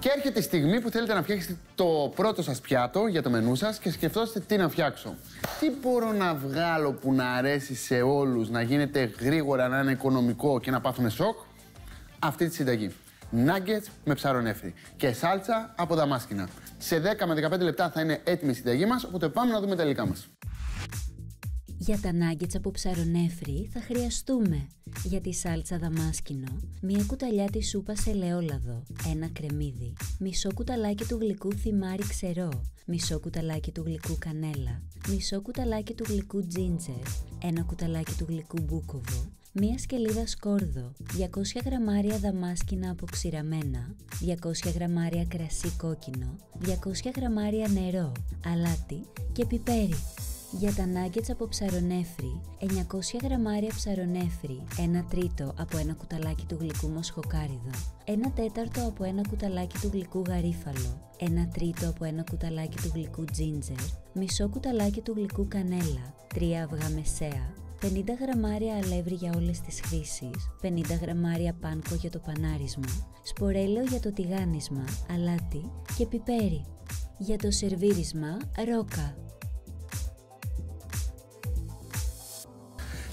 Και έρχεται η στιγμή που θέλετε να φτιάξετε το πρώτο σας πιάτο για το μενού σας και σκεφτόστε τι να φτιάξω. Τι μπορώ να βγάλω που να αρέσει σε όλους, να γίνεται γρήγορα, να είναι οικονομικό και να πάθουμε σοκ. Αυτή τη συνταγή. Nuggets με ψαρονέφρι και σάλτσα από δαμάσκηνα. Σε 10 με 15 λεπτά θα είναι έτοιμη η συνταγή μας, οπότε πάμε να δούμε τα υλικά μας. Για τα nuggets από ψαρονέφρι θα χρειαστούμε για τη σάλτσα δαμάσκηνο, μία κουταλιά της σούπας ελαιόλαδο, ένα κρεμμύδι, μισό κουταλάκι του γλυκού θυμάρι ξερό, μισό κουταλάκι του γλυκού κανέλα, μισό κουταλάκι του γλυκού τζίντζερ, ένα κουταλάκι του γλυκού μπούκοβο, μία σκελίδα σκόρδο, 200 γραμμάρια δαμάσκηνα αποξηραμένα, 200 γραμμάρια κρασί κόκκινο, 200 γραμμάρια νερό, αλάτι και πιπέρι. Για τα nuggets από ψαρονέφρι, 900 γραμμάρια ψαρονέφρι, 1 τρίτο από ένα κουταλάκι του γλυκού μοσχοκάριδο, 1 τέταρτο από ένα κουταλάκι του γλυκού γαρίφαλο, 1 τρίτο από ένα κουταλάκι του γλυκού τζίντζερ, μισό κουταλάκι του γλυκού κανέλα, 3 αυγά μεσαία, 50 γραμμάρια αλεύρι για όλες τις χρήσεις, 50 γραμμάρια πάνκο για το πανάρισμα, σπορέλαιο για το τηγάνισμα, αλάτι και πιπέρι. Για το σερβίρισμα, ρόκα.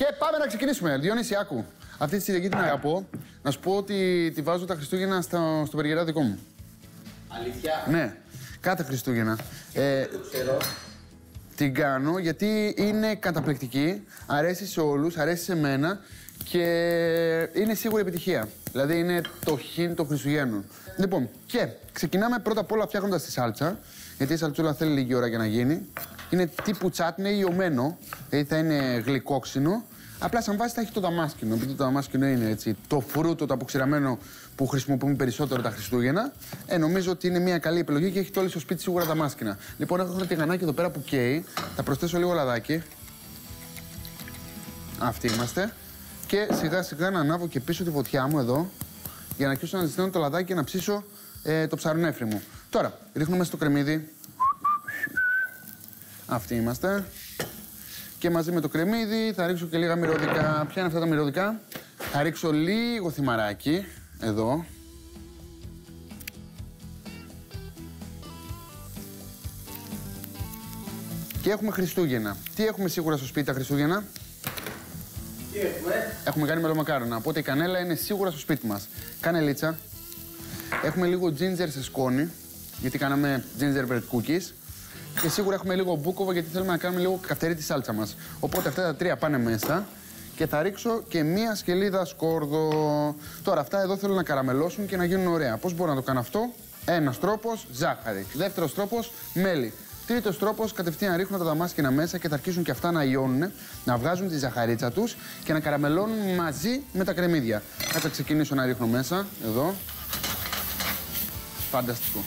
Και πάμε να ξεκινήσουμε. Διονύση, άκου. Αυτή τη συνταγή την αγαπώ. Να σου πω ότι τη βάζω τα Χριστούγεννα στο περιγερά δικό μου. Αλήθεια. Ναι, κάθε Χριστούγεννα. Την κάνω γιατί είναι καταπληκτική. Αρέσει σε όλους, αρέσει σε μένα και είναι σίγουρη επιτυχία. Δηλαδή είναι το χιν των Χριστουγέννων. Λοιπόν, και ξεκινάμε πρώτα απ' όλα φτιάχνοντας τη σάλτσα. Γιατί η σαλτσούλα θέλει λίγη ώρα για να γίνει. Είναι τύπου τσάτνε ιωμένο, δηλαδή θα είναι γλυκόξινο. Απλά σαν βάση θα έχει το δαμάσκηνο, επειδή το δαμάσκηνο είναι έτσι, το φρούτο, το αποξηραμένο που χρησιμοποιούμε περισσότερο τα Χριστούγεννα. Νομίζω ότι είναι μια καλή επιλογή και έχετε όλοι στο σπίτι σίγουρα δαμάσκηνα. Λοιπόν, έχω ένα τηγανάκι εδώ πέρα που καίει. Θα προσθέσω λίγο λαδάκι. Αυτοί είμαστε. Και σιγά σιγά να ανάβω και πίσω τη φωτιά μου εδώ, για να αρχίσω να ζεσταίνω το λαδάκι και να ψήσω το ψαρονέφρι μου. Τώρα, ρίχνουμε στο κρεμμύδι. Αυτοί είμαστε. Και μαζί με το κρεμμύδι θα ρίξω και λίγα μυρωδικά. Ποια είναι αυτά τα μυρωδικά? Θα ρίξω λίγο θυμαράκι, εδώ. Και έχουμε Χριστούγεννα. Τι έχουμε σίγουρα στο σπίτι τα Χριστούγεννα? Τι έχουμε? Έχουμε κάνει μελομακάρονα, οπότε η κανέλα είναι σίγουρα στο σπίτι μας. Κανελίτσα. Έχουμε λίγο ginger σε σκόνη, γιατί κάναμε gingerbread cookies. Και σίγουρα έχουμε λίγο μπούκοβο γιατί θέλουμε να κάνουμε λίγο καυτερή τη σάλτσα μας. Οπότε αυτά τα τρία πάνε μέσα και θα ρίξω και μία σκελίδα σκόρδο. Τώρα αυτά εδώ θέλω να καραμελώσουν και να γίνουν ωραία. Πώς μπορώ να το κάνω αυτό? Ένας τρόπος, ζάχαρη. Δεύτερος τρόπος, μέλι. Τρίτος τρόπος, κατευθείαν ρίχνω τα δαμάσκηνα μέσα και θα αρχίσουν και αυτά να λιώνουν, να βγάζουν τη ζαχαρίτσα τους και να καραμελώνουν μαζί με τα κρεμμύδια. Θα ξεκινήσω να ρίχνω μέσα, εδώ. Φανταστικό.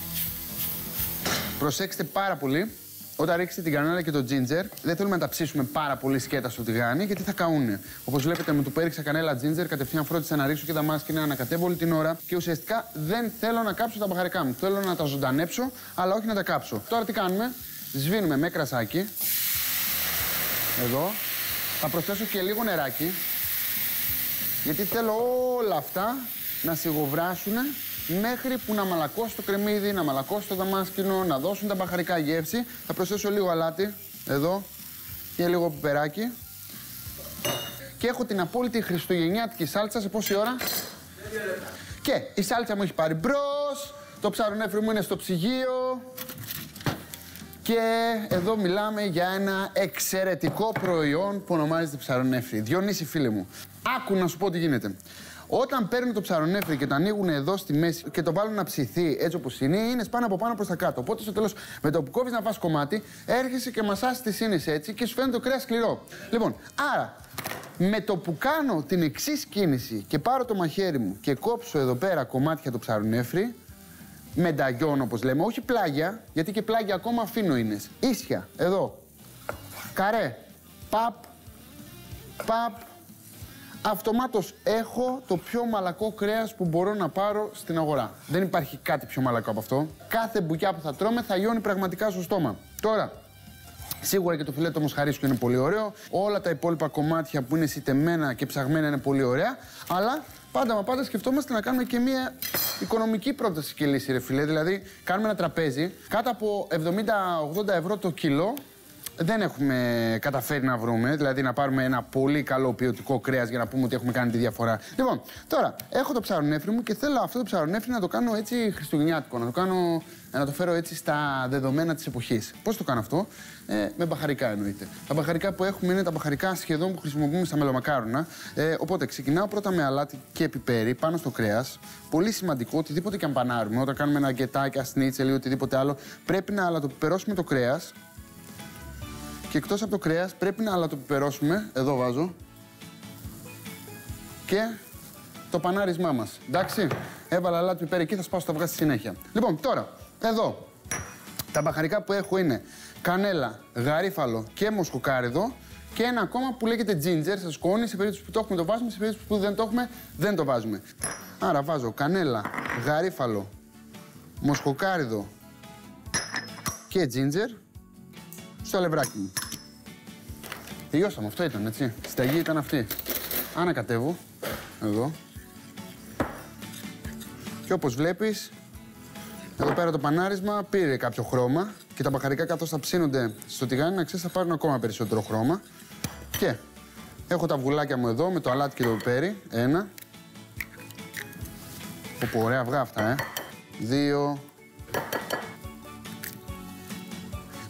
Προσέξτε πάρα πολύ. Όταν ρίξετε την κανέλα και το ginger, δεν θέλουμε να τα ψήσουμε πάρα πολύ σκέτα στο τηγάνι, γιατί θα καούνε. Όπως βλέπετε, με το που έριξα κανέλα ginger, κατευθείαν φρόντισα να ρίξω και δαμάσκηνα, να ανακατεύω όλη την ώρα. Και ουσιαστικά δεν θέλω να κάψω τα μπαχαρικά μου. Θέλω να τα ζωντανέψω, αλλά όχι να τα κάψω. Τώρα τι κάνουμε? Σβήνουμε με κρασάκι. Εδώ. Θα προσθέσω και λίγο νεράκι. Γιατί θέλω όλα αυτά να σιγοβράσουν μέχρι που να μαλακώσει το κρεμμύδι, να μαλακώσει το δαμάσκηνο, να δώσουν τα μπαχαρικά γεύση. Θα προσθέσω λίγο αλάτι, εδώ, και λίγο πιπεράκι. Και έχω την απόλυτη χριστουγεννιάτικη σάλτσα σε πόση ώρα? 2 λεπτά. Και η σάλτσα μου έχει πάρει μπρος, το ψαρονέφρι μου είναι στο ψυγείο. Και εδώ μιλάμε για ένα εξαιρετικό προϊόν που ονομάζεται ψαρονέφρι. Διονύση, φίλε μου, άκου να σου πω τι γίνεται. Όταν παίρνουν το ψαρονέφρι και το ανοίγουν εδώ στη μέση και το βάλουν να ψηθεί έτσι όπως είναι σπάνε από πάνω προς τα κάτω. Οπότε στο τέλος, με το που κόβεις να φας κομμάτι, έρχεσαι και μασάς τις σύνες έτσι και σου φαίνεται το κρέας σκληρό. Λοιπόν, άρα, με το που κάνω την εξής κίνηση και πάρω το μαχαίρι μου και κόψω εδώ πέρα κομμάτια το ψαρονέφρι, μενταγιόν όπως λέμε, όχι πλάγια, γιατί και πλάγια ακόμα αφήνω ίνες. Ίσια, εδώ. Καρέ. Παπ. Παπ. Αυτομάτως έχω το πιο μαλακό κρέας που μπορώ να πάρω στην αγορά. Δεν υπάρχει κάτι πιο μαλακό από αυτό. Κάθε μπουκιά που θα τρώμε θα λιώνει πραγματικά στο στόμα. Τώρα, σίγουρα και το φιλέτο μοσχαρίσκου είναι πολύ ωραίο. Όλα τα υπόλοιπα κομμάτια που είναι σιτεμένα και ψαγμένα είναι πολύ ωραία. Αλλά Πάντα σκεφτόμαστε να κάνουμε και μια οικονομική πρόταση και λύση, ρε φίλε. Δηλαδή, κάνουμε ένα τραπέζι. Κάτω από 70-80 ευρώ το κιλό δεν έχουμε καταφέρει να βρούμε. Δηλαδή, να πάρουμε ένα πολύ καλό ποιοτικό κρέας για να πούμε ότι έχουμε κάνει τη διαφορά. Λοιπόν, τώρα έχω το ψαρονέφρι μου και θέλω αυτό το ψαρονέφρι να το κάνω έτσι χριστουγεννιάτικο. Να το φέρω έτσι στα δεδομένα της εποχής. Πώς το κάνω αυτό? Με μπαχαρικά εννοείται. Τα μπαχαρικά που έχουμε είναι τα μπαχαρικά σχεδόν που χρησιμοποιούμε στα μελομακάρονα. Οπότε ξεκινάω πρώτα με αλάτι και πιπέρι πάνω στο κρέας. Πολύ σημαντικό, οτιδήποτε και αν πανάρουμε, όταν κάνουμε ένα αγκετάκι, σνίτσελ ή οτιδήποτε άλλο, πρέπει να αλατοπιπερώσουμε το κρέας. Και εκτός από το κρέας, πρέπει να αλατοπιπερώσουμε, εδώ βάζω, και το πανάρισμά μας. Εντάξει, έβαλα αλάτι, πιπέρι εκεί, θα σπάσω τα αυγά στη συνέχεια. Λοιπόν, τώρα. Εδώ, τα μπαχαρικά που έχω είναι κανέλα, γαρίφαλο και μοσχοκάριδο και ένα ακόμα που λέγεται ginger, σε σκόνη, σε περίπτωση που το έχουμε το βάζουμε, σε περίπτωση που δεν το έχουμε δεν το βάζουμε. Άρα βάζω κανέλα, γαρίφαλο, μοσχοκάριδο και ginger στο αλευράκι μου. Τελειώσαμε, αυτό ήταν, έτσι. Συνταγή ήταν αυτή. Ανακατεύω, εδώ. Και όπως βλέπεις, εδώ πέρα το πανάρισμα πήρε κάποιο χρώμα και τα μπαχαρικά καθώς θα ψήνονται στο τηγάνι, να ξέρεις, θα πάρουν ακόμα περισσότερο χρώμα. Και έχω τα αυγουλάκια μου εδώ με το αλάτι και το πιπέρι. Ένα. Πω, ωραία αυγά αυτά, Δύο.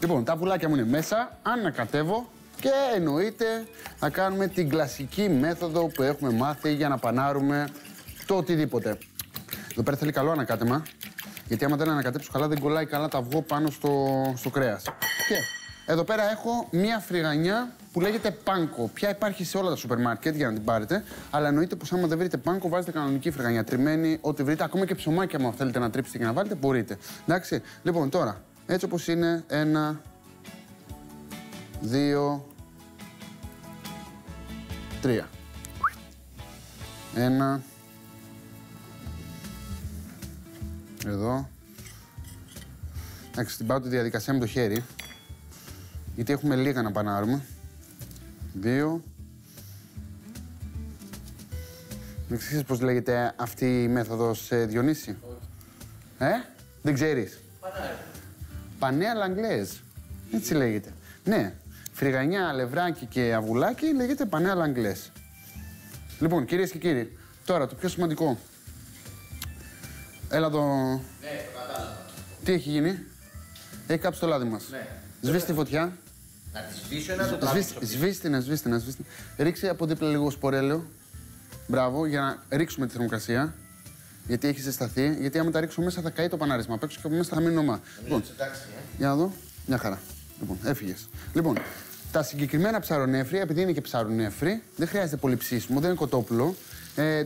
Λοιπόν, τα αυγουλάκια μου είναι μέσα, ανακατεύω και εννοείται να κάνουμε την κλασική μέθοδο που έχουμε μάθει για να πανάρουμε το οτιδήποτε. Εδώ πέρα θέλει καλό ανακάτεμα. Γιατί άμα δεν ανακατέψω καλά, δεν κολλάει καλά το αυγό πάνω στο κρέας. Και εδώ πέρα έχω μία φρυγανιά που λέγεται πάνκο. Πια υπάρχει σε όλα τα σούπερ μάρκετ για να την πάρετε. Αλλά εννοείται πως άμα δεν βρείτε πάνκο, βάζετε κανονική φρυγανιά. Τριμμένη, ό,τι βρείτε. Ακόμα και ψωμάκια, άμα θέλετε να τρίψετε και να βάλετε, μπορείτε. Εντάξει. Λοιπόν, τώρα, έτσι όπως είναι, ένα, δύο, τρία. Ένα. Εδώ. Εντάξει, την πάω τη διαδικασία με το χέρι, γιατί έχουμε λίγα να πανάρουμε. Δύο. Δεν ξέρεις πώς λέγεται αυτή η μέθοδος, Διονύση? Δεν ξέρεις. Πανέ αλαγγλές. Έτσι λέγεται. Ναι. Φρυγανιά, αλευράκι και αυγουλάκι λέγεται πανέ αλαγγλές. Λοιπόν, κυρίες και κύριοι, τώρα το πιο σημαντικό. Έλα εδώ. Ναι, το κατάλαβα. Τι έχει γίνει? Έχει κάψει το λάδι μας. Ναι. Σβήσει τη φωτιά. Να τη σβήσω ένα το λάδι. Σβήστε. Ρίξε από δίπλα λίγο σπορέλαιο. Μπράβο, για να ρίξουμε τη θερμοκρασία. Γιατί έχει ζεσταθεί. Γιατί άμα τα ρίξω μέσα θα καεί το πανάρισμα. Απ' έξω και από μέσα θα μείνει ομά. Λοιπόν, για να δω. Μια χαρά. Λοιπόν, έφυγες. Λοιπόν, τα συγκεκριμένα ψαρονέφρι, επειδή είναι και ψαρονέφρι, δεν χρειάζεται πολύ ψήσιμο, δεν είναι κοτόπουλο.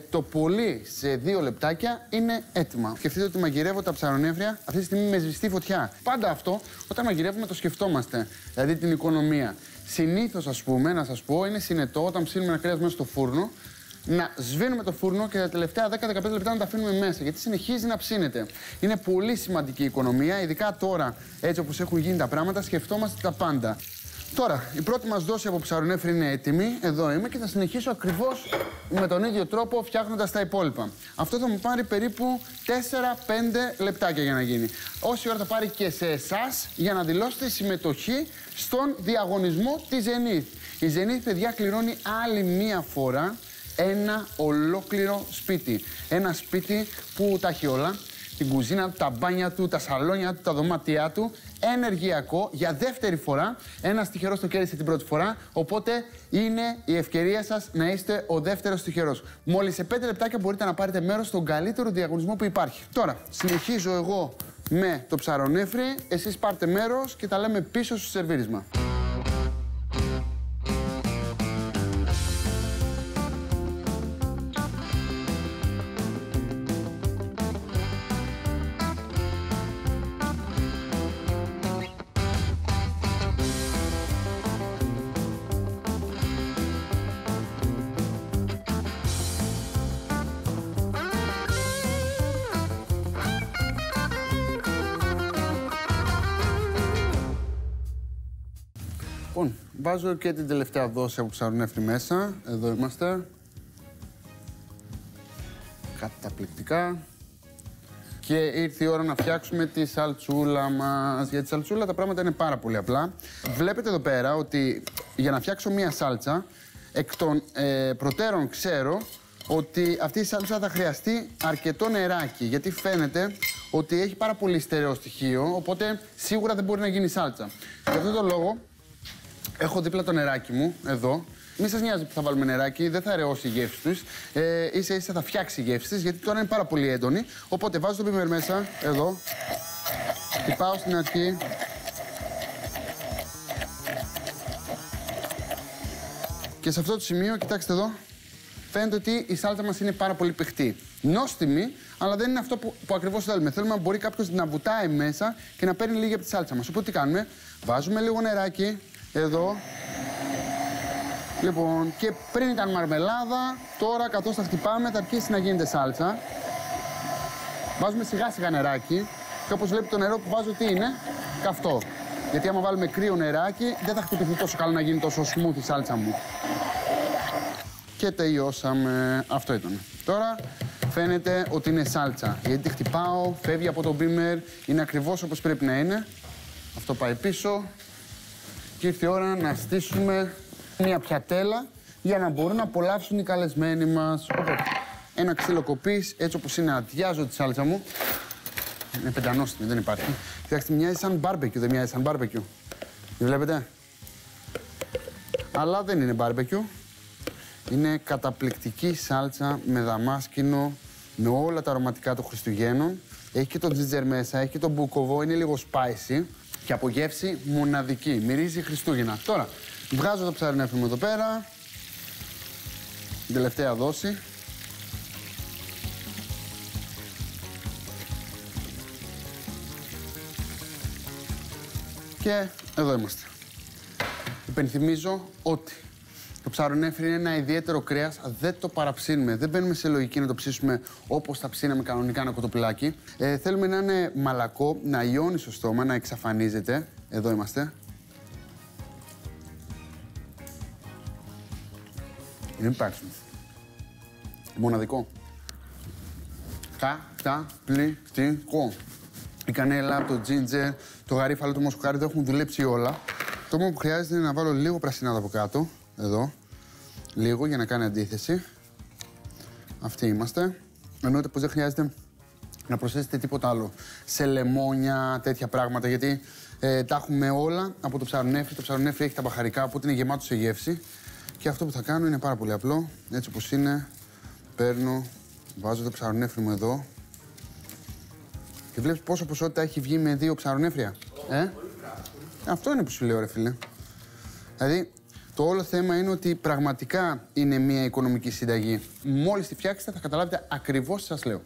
Το πολύ σε 2 λεπτάκια είναι έτοιμα. Σκεφτείτε ότι μαγειρεύω τα ψαρονέφρια αυτή τη στιγμή με σβηστή φωτιά. Πάντα αυτό, όταν μαγειρεύουμε, το σκεφτόμαστε. Δηλαδή την οικονομία. Συνήθως, ας πούμε, να σας πω, είναι συνετό όταν ψήνουμε ένα κρέας μέσα στο φούρνο, να σβήνουμε το φούρνο και τα τελευταία 10-15 λεπτά να τα αφήνουμε μέσα, γιατί συνεχίζει να ψήνεται. Είναι πολύ σημαντική η οικονομία, ειδικά τώρα, έτσι όπως έχουν γίνει τα πράγματα, σκεφτόμαστε τα πάντα. Τώρα, η πρώτη μας δόση από ψαρονέφρι είναι έτοιμη. Εδώ είμαι και θα συνεχίσω ακριβώς με τον ίδιο τρόπο, φτιάχνοντας τα υπόλοιπα. Αυτό θα μου πάρει περίπου 4-5 λεπτάκια για να γίνει. Όση ώρα θα πάρει και σε εσάς για να δηλώσετε συμμετοχή στον διαγωνισμό της Zenith. Η Zenith, παιδιά, κληρώνει άλλη μία φορά ένα ολόκληρο σπίτι. Ένα σπίτι που τα έχει όλα. Την κουζίνα του, τα μπάνια του, τα σαλόνια του, τα δωμάτια του. Ενεργειακό για δεύτερη φορά. Ένας τυχερός το κέρδισε την πρώτη φορά. Οπότε είναι η ευκαιρία σας να είστε ο δεύτερος τυχερός. Μόλις σε 5 λεπτάκια μπορείτε να πάρετε μέρος στον καλύτερο διαγωνισμό που υπάρχει. Τώρα, συνεχίζω εγώ με το ψαρονέφρι. Εσείς πάρτε μέρος και τα λέμε πίσω στο σερβίρισμα. Λοιπόν, βάζω και την τελευταία δόση από ψαρονέφρι μέσα. Εδώ είμαστε. καταπληκτικά. Και ήρθε η ώρα να φτιάξουμε τη σαλτσούλα μας. Για τη σαλτσούλα τα πράγματα είναι πάρα πολύ απλά. Βλέπετε εδώ πέρα ότι για να φτιάξω μία σάλτσα, εκ των προτέρων ξέρω ότι αυτή η σάλτσα θα χρειαστεί αρκετό νεράκι, γιατί φαίνεται ότι έχει πάρα πολύ στερεό στοιχείο, οπότε σίγουρα δεν μπορεί να γίνει σάλτσα. Γι' αυτόν τον λόγο έχω δίπλα το νεράκι μου, εδώ. Μην σας νοιάζει που θα βάλουμε νεράκι, δεν θα αραιώσει η γεύση τους. Ίσα ίσα θα φτιάξει η γεύση της, γιατί τώρα είναι πάρα πολύ έντονη. Οπότε βάζω το πιπέρ μέσα, εδώ. Χτυπάω στην αρχή. Και σε αυτό το σημείο, κοιτάξτε εδώ, φαίνεται ότι η σάλτσα μας είναι πάρα πολύ πηχτή. Νόστιμη, αλλά δεν είναι αυτό που ακριβώς θέλουμε. Θέλουμε να μπορεί κάποιος να βουτάει μέσα και να παίρνει λίγη από τη σάλτσα μας. Οπότε τι κάνουμε, βάζουμε λίγο νεράκι, εδώ. Λοιπόν, και πριν ήταν μαρμελάδα, τώρα καθώς τα χτυπάμε θα αρχίσει να γίνεται σάλτσα. Βάζουμε σιγά σιγά νεράκι και όπως βλέπετε το νερό που βάζω τι είναι, καυτό. Γιατί άμα βάλουμε κρύο νεράκι δεν θα χτυπηθεί τόσο καλά να γίνει τόσο smooth η σάλτσα μου. Και τελειώσαμε. Αυτό ήταν. Τώρα φαίνεται ότι είναι σάλτσα. Γιατί τη χτυπάω, φεύγει από τον μπίμερ, είναι ακριβώς όπως πρέπει να είναι. Αυτό πάει πίσω και ήρθε η ώρα να στήσουμε μια πιατέλα για να μπορούν να απολαύσουν οι καλεσμένοι μας. Ένα ξύλο κοπής, έτσι όπως είναι, αδειάζω τη σάλτσα μου. Είναι πεντανόστιμη, δεν υπάρχει. Κοιτάξτε, μοιάζει σαν μπάρμπεκιου, δεν μοιάζει σαν μπάρμπεκιου. Τη βλέπετε. Αλλά δεν είναι μπάρμπεκιου. Είναι καταπληκτική σάλτσα με δαμάσκηνο, με όλα τα αρωματικά των Χριστουγέννων. Έχει και το τζιτζερ μέσα, έχει και το μπουκοβό, είναι λίγο spicy. Και από γεύση μοναδική. Μυρίζει Χριστούγεννα. Τώρα, βγάζω το ψαρινέφι μου εδώ πέρα. Την τελευταία δόση. Και εδώ είμαστε. Υπενθυμίζω ότι το ψαρονέφρι είναι ένα ιδιαίτερο κρέας, δεν το παραψήνουμε. Δεν μπαίνουμε σε λογική να το ψήσουμε όπως θα ψήναμε κανονικά ένα κοτοπουλάκι. Θέλουμε να είναι μαλακό, να λιώνει στο στόμα, να εξαφανίζεται. Εδώ είμαστε. Δεν υπάρχει. Μοναδικό. Καταπληκτικό. Η κανέλα, το τζίντζερ, το γαρίφαλο, το μοσχάρι, το έχουν δουλέψει όλα. Το μόνο που χρειάζεται είναι να βάλω λίγο πρασινάδα από κάτω. Εδώ, λίγο για να κάνει αντίθεση. Αυτοί είμαστε. Εννοείται πως δεν χρειάζεται να προσθέσετε τίποτα άλλο. Σε λεμόνια, τέτοια πράγματα, γιατί τα έχουμε όλα από το ψαρονέφρι. Το ψαρονέφρι έχει τα μπαχαρικά, οπότε είναι γεμάτο σε γεύση. Και αυτό που θα κάνω είναι πάρα πολύ απλό. Έτσι όπως είναι, παίρνω, βάζω το ψαρονέφρι μου εδώ. Και βλέπεις πόσο ποσότητα έχει βγει με δύο ψαρονέφρια. Αυτό είναι που σου λέω, ρε φίλε. Δηλαδή, το όλο θέμα είναι ότι πραγματικά είναι μια οικονομική συνταγή. Μόλις τη φτιάξετε θα καταλάβετε ακριβώς τι σας λέω.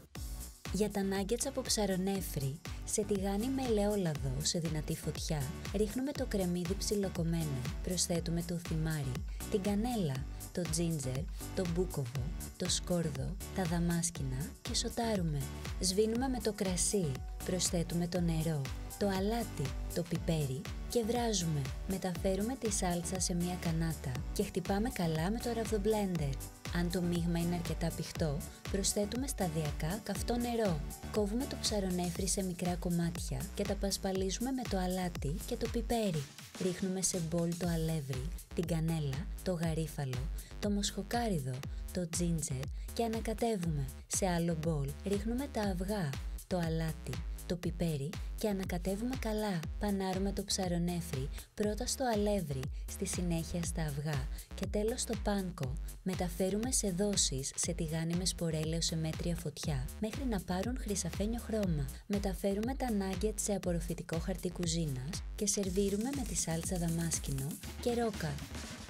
Για τα nuggets από ψαρονέφρι, σε τηγάνι με ελαιόλαδο σε δυνατή φωτιά, ρίχνουμε το κρεμμύδι ψιλοκομμένο, προσθέτουμε το θυμάρι, την κανέλα, το τζίντζερ, το μπούκοβο, το σκόρδο, τα δαμάσκηνα και σοτάρουμε. Σβήνουμε με το κρασί, προσθέτουμε το νερό, το αλάτι, το πιπέρι και βράζουμε. Μεταφέρουμε τη σάλτσα σε μια κανάτα και χτυπάμε καλά με το ραβδομπλέντερ. Αν το μείγμα είναι αρκετά πηχτό, προσθέτουμε σταδιακά καυτό νερό. Κόβουμε το ψαρονέφρι σε μικρά κομμάτια και τα πασπαλίζουμε με το αλάτι και το πιπέρι. Ρίχνουμε σε μπολ το αλεύρι, την κανέλα, το γαρίφαλο, το μοσχοκάριδο, το τζίντζερ και ανακατεύουμε. Σε άλλο μπολ ρίχνουμε τα αυγά, το αλάτι, το πιπέρι και ανακατεύουμε καλά. Πανάρουμε το ψαρονέφρι πρώτα στο αλεύρι, στη συνέχεια στα αυγά και τέλος στο πάνκο. Μεταφέρουμε σε δόσεις σε τηγάνι με σπορέλαιο σε μέτρια φωτιά μέχρι να πάρουν χρυσαφένιο χρώμα. Μεταφέρουμε τα νάγκετ σε απορροφητικό χαρτί κουζίνας και σερβίρουμε με τη σάλτσα δαμάσκηνο και ρόκα.